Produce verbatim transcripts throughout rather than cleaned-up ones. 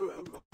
Oh,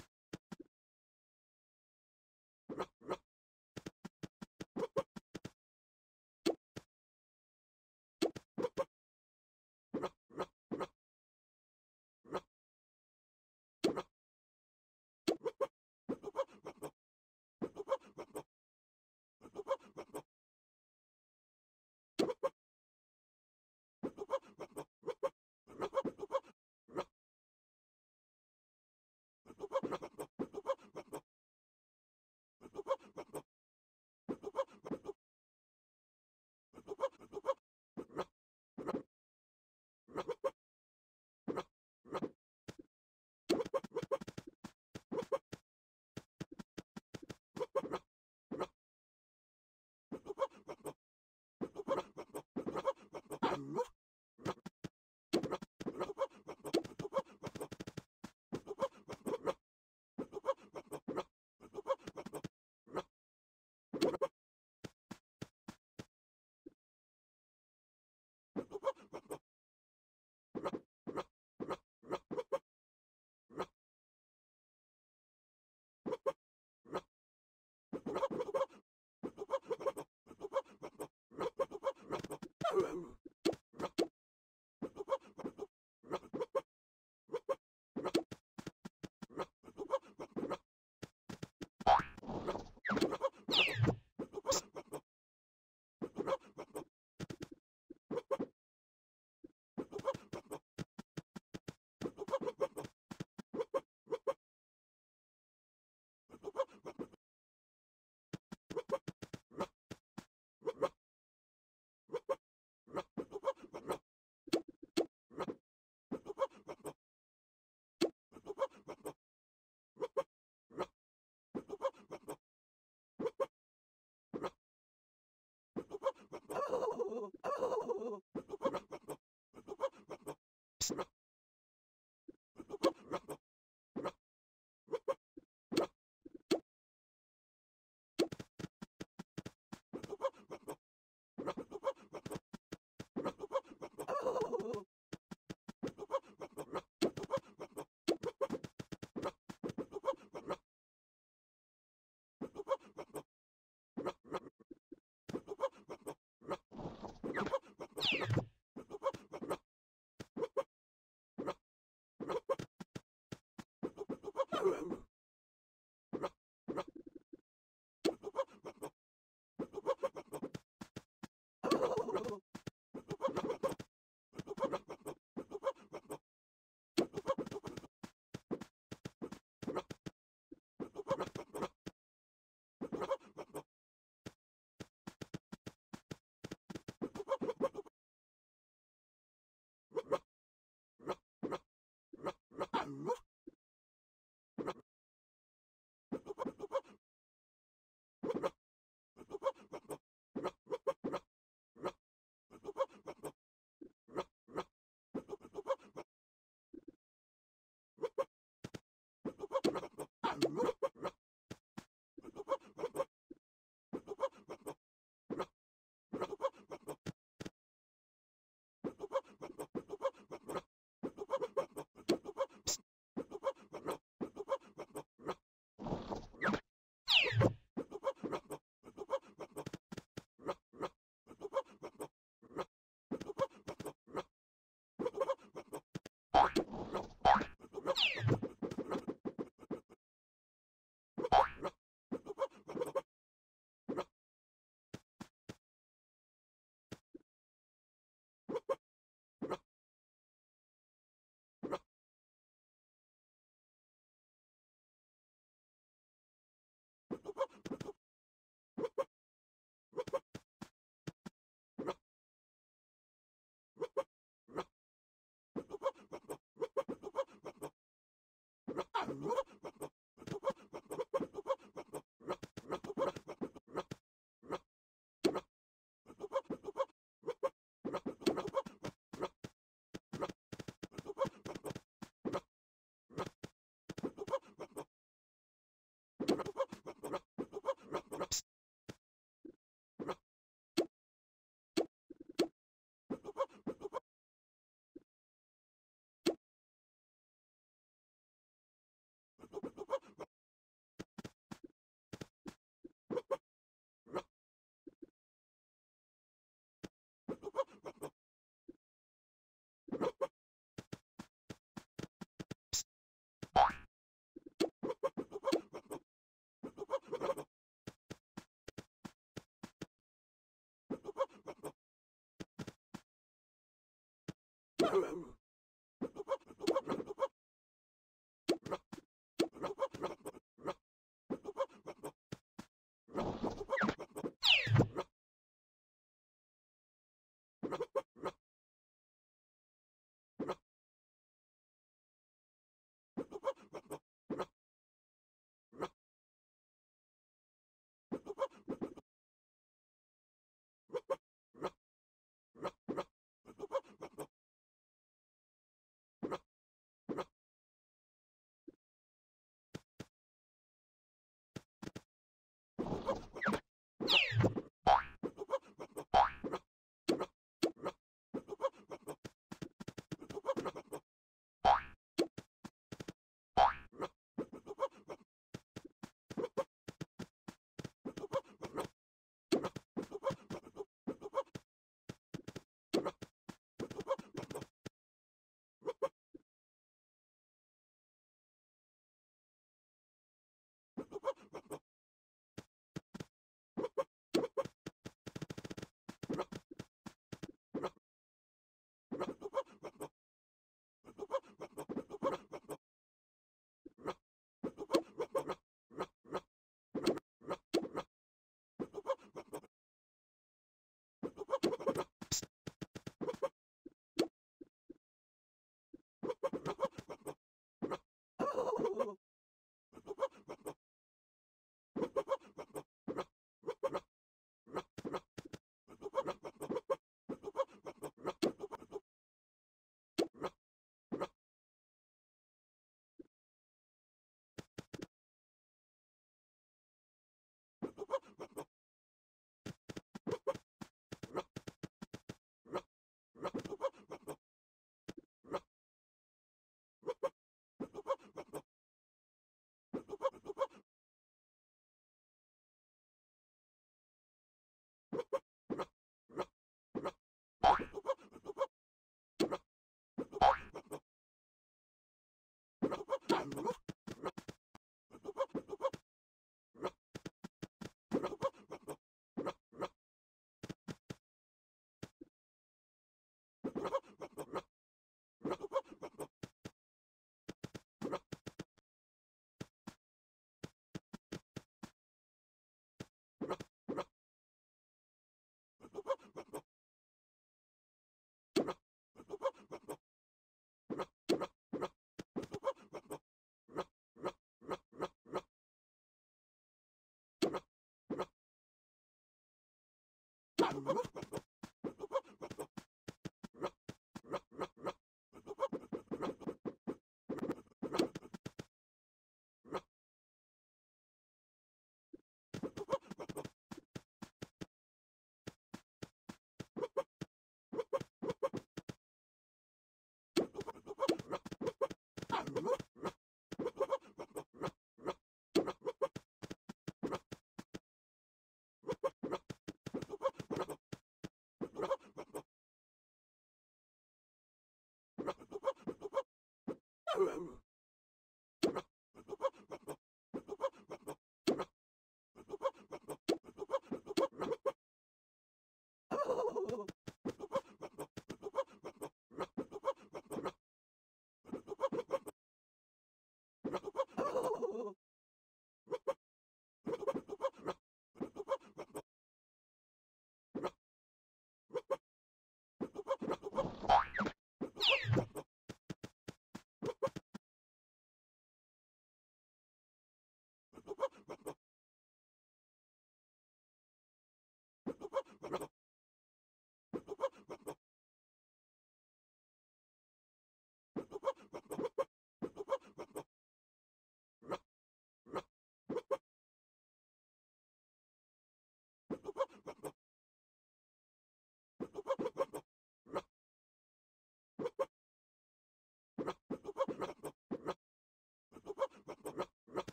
No.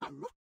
I'm not.